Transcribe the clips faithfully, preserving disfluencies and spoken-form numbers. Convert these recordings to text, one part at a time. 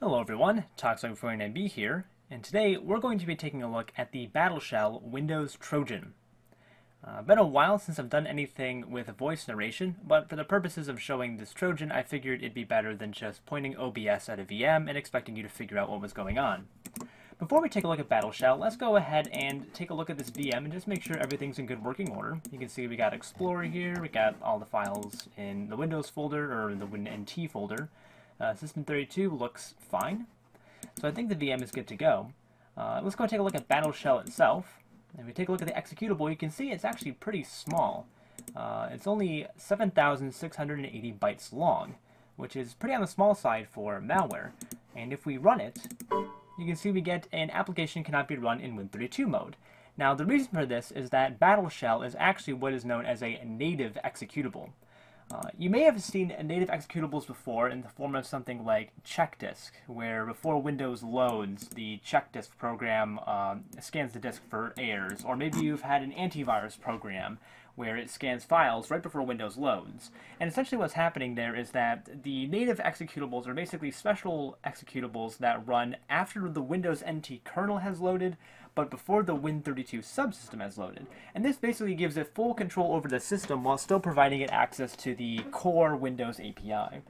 Hello everyone, Toxoid forty-nine b here, and today we're going to be taking a look at the BattleShell Windows Trojan. Uh, been a while since I've done anything with voice narration, but for the purposes of showing this Trojan, I figured it'd be better than just pointing O B S at a V M and expecting you to figure out what was going on. Before we take a look at BattleShell, let's go ahead and take a look at this V M and just make sure everything's in good working order. You can see we got Explorer here, we got all the files in the Windows folder, or in the Win N T folder. Uh, System thirty-two looks fine, so I think the V M is good to go. Uh, let's go take a look at BattleShell itself. If we take a look at the executable, you can see it's actually pretty small. Uh, it's only seven thousand six hundred eighty bytes long, which is pretty on the small side for malware. And if we run it, you can see we get an application cannot be run in Win thirty-two mode. Now the reason for this is that BattleShell is actually what is known as a native executable. Uh, you may have seen native executables before in the form of something like Checkdisk, where before Windows loads, the Checkdisk program um, scans the disk for errors, or maybe you've had an antivirus program where it scans files right before Windows loads. And essentially what's happening there is that the native executables are basically special executables that run after the Windows N T kernel has loaded, but before the Win thirty-two subsystem has loaded. And this basically gives it full control over the system while still providing it access to the core Windows A P I.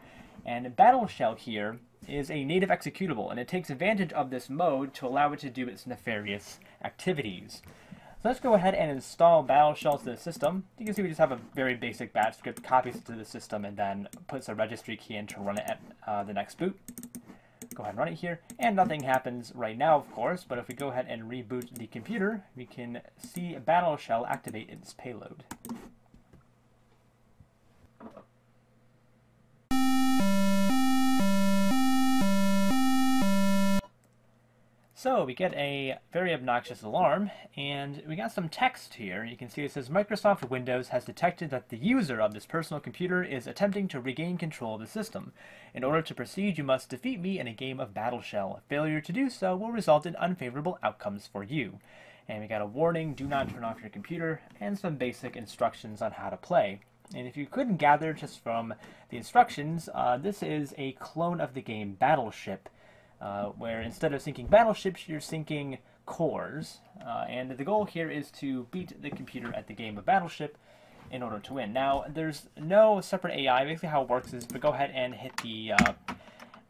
And BattleShell here is a native executable, and it takes advantage of this mode to allow it to do its nefarious activities. So let's go ahead and install BattleShell to the system. You can see we just have a very basic batch script, copies it to the system, and then puts a registry key in to run it at uh, the next boot. Go ahead and run it here, and nothing happens right now, of course, but if we go ahead and reboot the computer, we can see BattleShell activate its payload. So we get a very obnoxious alarm, and we got some text here. You can see it says, Microsoft Windows has detected that the user of this personal computer is attempting to regain control of the system. In order to proceed, you must defeat me in a game of BattleShell. Failure to do so will result in unfavorable outcomes for you. And we got a warning, do not turn off your computer, and some basic instructions on how to play. And if you couldn't gather just from the instructions, uh, this is a clone of the game Battleship. Uh, where instead of sinking battleships, you're sinking cores. Uh, and the goal here is to beat the computer at the game of Battleship in order to win. Now, there's no separate A I. Basically how it works is, but go ahead and hit the uh,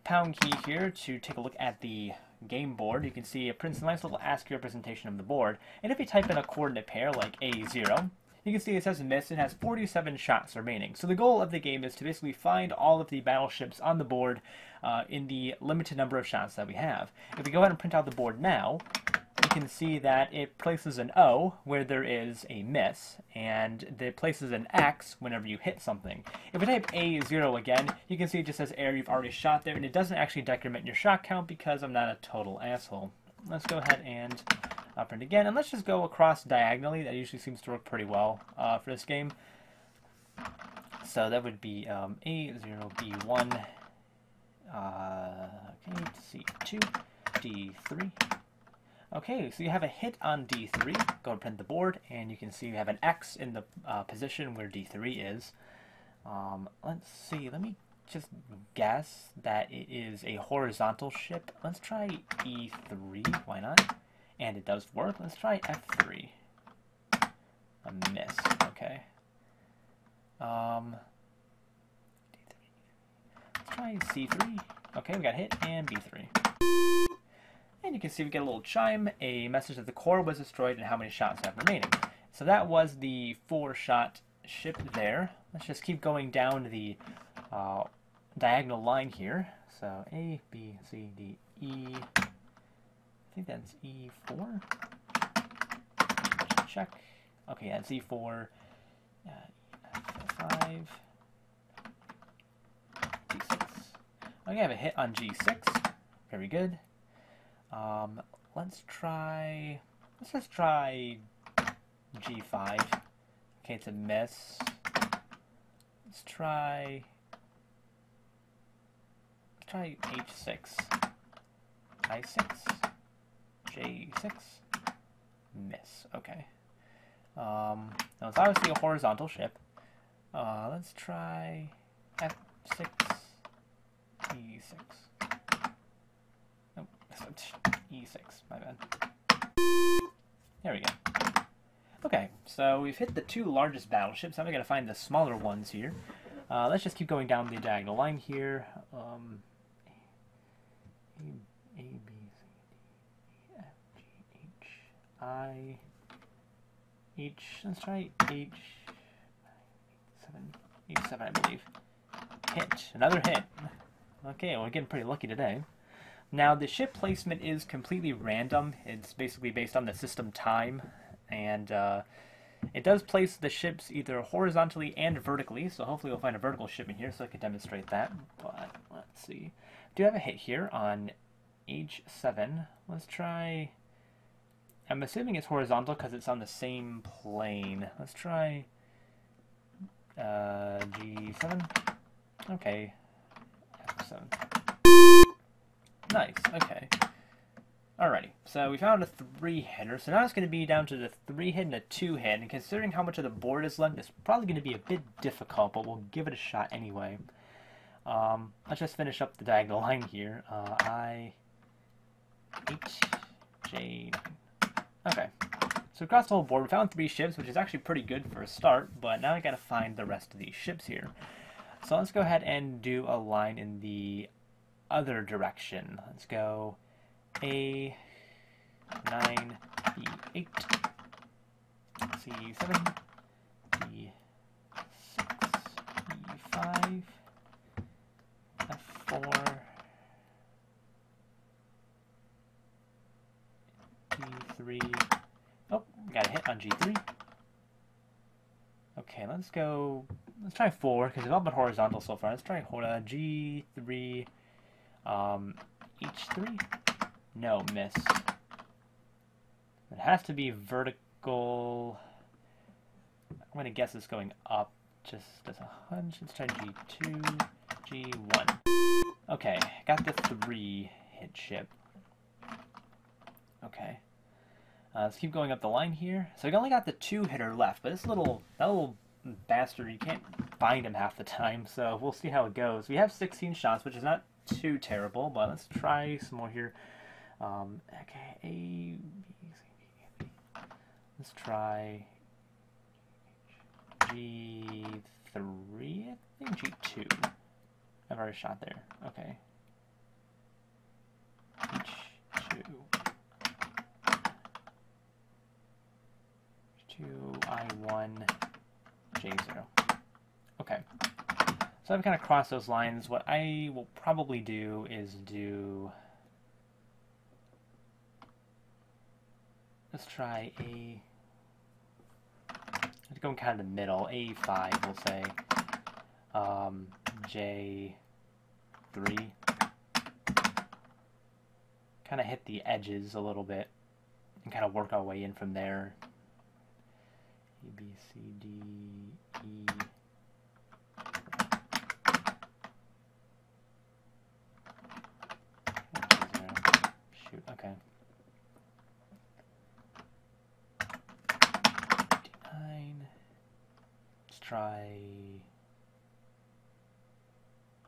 pound key here to take a look at the game board. You can see it prints a nice little ASCII representation of the board. And if you type in a coordinate pair, like A zero, you can see it says miss and has forty-seven shots remaining. So the goal of the game is to basically find all of the battleships on the board uh, in the limited number of shots that we have. If we go ahead and print out the board now, you can see that it places an O where there is a miss, and it places an X whenever you hit something. If we type A zero again, you can see it just says error, you've already shot there, and it doesn't actually decrement your shot count because I'm not a total asshole. Let's go ahead and up and again, and let's just go across diagonally. That usually seems to work pretty well uh, for this game. So that would be um, A zero B one, uh, okay, C two, D three. Okay, so you have a hit on D three. Go and print the board, and you can see you have an X in the uh, position where D three is. Um, let's see, let me just guess that it is a horizontal ship. Let's try E three, why not? And it does work. Let's try F three. A miss. Okay. Um, let's try C three. Okay, we got hit. And B three. And you can see we get a little chime. A message that the core was destroyed and how many shots have remaining. So that was the four-shot ship there. Let's just keep going down the uh, diagonal line here. So A, B, C, D, E... I think that's E four. Just check. Okay, that's E four. Uh, F five. G six. Okay, I have a hit on G six. Very good. Um, let's try. Let's just try G five. Okay, it's a miss. Let's try. Let's try H six. I six. J six, miss. Okay. Um, now it's obviously a horizontal ship. Uh, let's try F six, E six. so we've hit the two largest battleships. I'm going to find the smaller ones here. Uh, let's just keep going down the diagonal line here. Um, A, B, C, D, E, F, G, H, I, H, let's try H, seven, H seven, I believe. Hit, another hit. Okay, well, we're getting pretty lucky today. Now, the ship placement is completely random. It's basically based on the system time, and uh, it does place the ships either horizontally and vertically, so hopefully we'll find a vertical ship in here so I can demonstrate that. But let's see. I do have a hit here on H seven. Let's try... I'm assuming it's horizontal because it's on the same plane. Let's try uh, G seven. Okay. F seven. Nice, okay. Alrighty, so we found a three-header, so now it's going to be down to the three-hit and a two-hit, and considering how much of the board is left, it's probably going to be a bit difficult, but we'll give it a shot anyway. Um, let's just finish up the diagonal line here. Uh, I, H, J, okay. So across the whole board, we found three ships, which is actually pretty good for a start, but now we got to find the rest of these ships here. So let's go ahead and do a line in the other direction. Let's go... A nine, B eight, C seven, B six, B five, F four, G three. Oh, got a hit on G three. Okay, let's go. Let's try four because it's all been horizontal so far. Let's try hold on G three, um, H three. No, miss. It has to be vertical. I'm going to guess it's going up just as a hunch. Let's try G two, G one. Okay, got the three-hit ship. Okay. Uh, let's keep going up the line here. So we only got the two-hitter left, but this little, that little bastard, you can't find him half the time, so we'll see how it goes. We have sixteen shots, which is not too terrible, but let's try some more here. Um, okay, A, B, C, D, E. Let's try G three, I think G two. I've already shot there, okay. H two. H two, I one, J zero. Okay. So I've kind of crossed those lines. What I will probably do is do... Let's try A. Let's go in kind of the middle. A five, we'll say. Um, J three. Kind of hit the edges a little bit and kind of work our way in from there. A, B, C, D, E. Shoot, okay. Try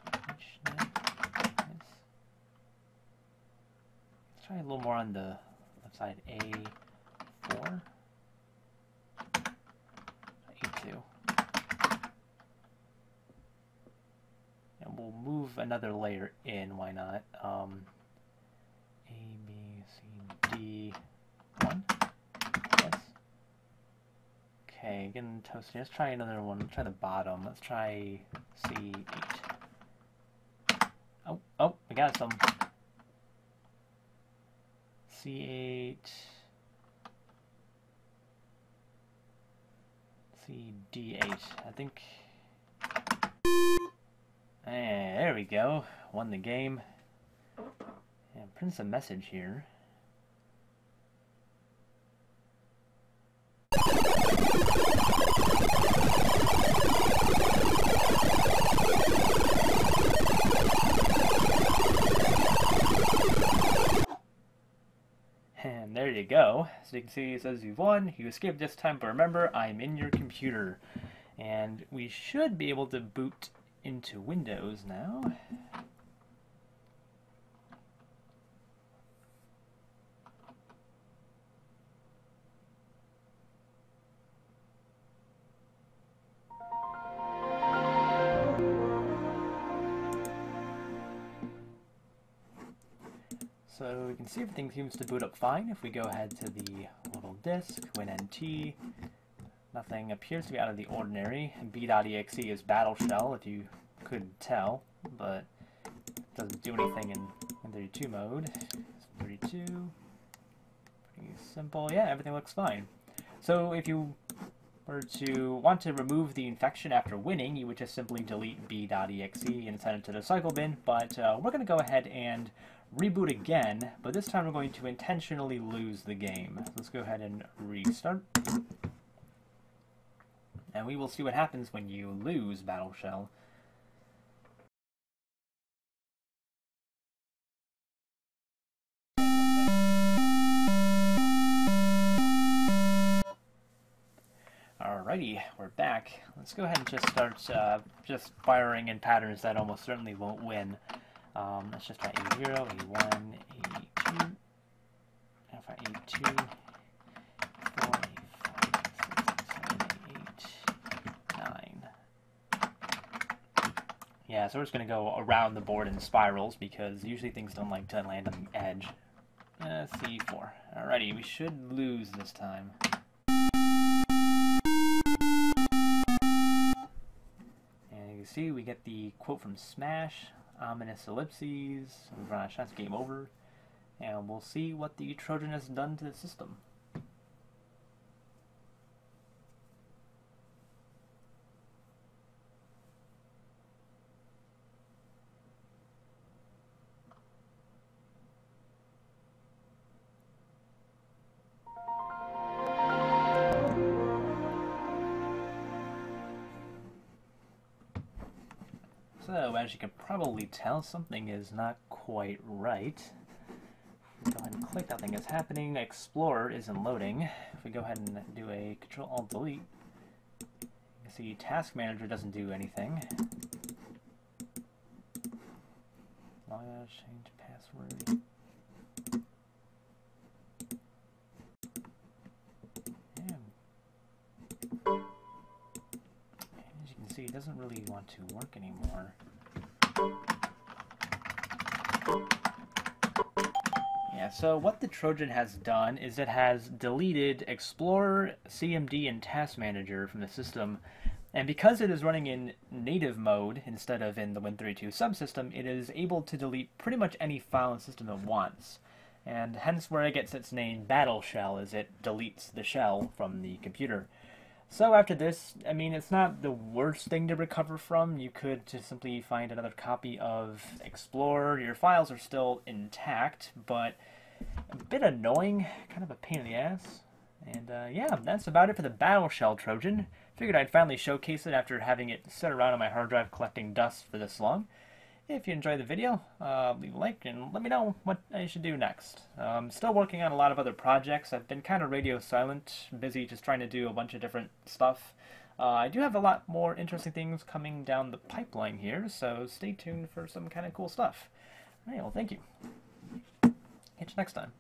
H, nice. Let's try a little more on the left side. A four, A two, and we'll move another layer in. Why not? Um, A, B, C, D. Okay, getting toasty. Let's try another one. Let's try the bottom. Let's try C eight. Oh, oh, we got some. C eight. C D eight. I think. And there we go. Won the game. And prints a message here. There you go. So you can see it says you've won, you escaped this time, but remember, I'm in your computer. And we should be able to boot into Windows now. So we can see everything seems to boot up fine. If we go ahead to the little disk, Win N T, nothing appears to be out of the ordinary. B dot E X E is BattleShell, if you could tell, but it doesn't do anything in Win thirty-two mode. thirty-two, pretty simple. Yeah, everything looks fine. So if you were to want to remove the infection after winning, you would just simply delete B dot E X E and send it to the recycle bin, but uh, we're going to go ahead and reboot again, but this time we're going to intentionally lose the game. Let's go ahead and restart. And we will see what happens when you lose BattleShell. Alrighty, we're back. Let's go ahead and just start uh, just firing in patterns that almost certainly won't win. Um, let's just try A zero, A one, A two, A two, yeah, so we're just going to go around the board in spirals because usually things don't like to land on the edge. Uh, C four. Alrighty, we should lose this time. And you can see we get the quote from Smash, ominous ellipses, we run out of shots, game over, and we'll see what the Trojan has done to the system. So, as you can probably tell, something is not quite right. If we go ahead and click, nothing is happening. Explorer isn't loading. If we go ahead and do a Control-Alt-Delete, you can see Task Manager doesn't do anything. Log, change password. See, it doesn't really want to work anymore. Yeah, so what the Trojan has done is it has deleted Explorer, C M D, and Task Manager from the system, and because it is running in native mode instead of in the Win thirty-two subsystem, it is able to delete pretty much any file and system it wants, and hence where it gets its name BattleShell, is it deletes the shell from the computer. So after this, I mean, it's not the worst thing to recover from. You could just simply find another copy of Explorer. Your files are still intact, but a bit annoying, kind of a pain in the ass. And uh, yeah, that's about it for the BattleShell Trojan. Figured I'd finally showcase it after having it sit around on my hard drive collecting dust for this long. If you enjoyed the video, uh, leave a like and let me know what I should do next. I'm um, still working on a lot of other projects. I've been kind of radio silent, busy just trying to do a bunch of different stuff. Uh, I do have a lot more interesting things coming down the pipeline here, so stay tuned for some kind of cool stuff. All right, well, thank you. Catch you next time.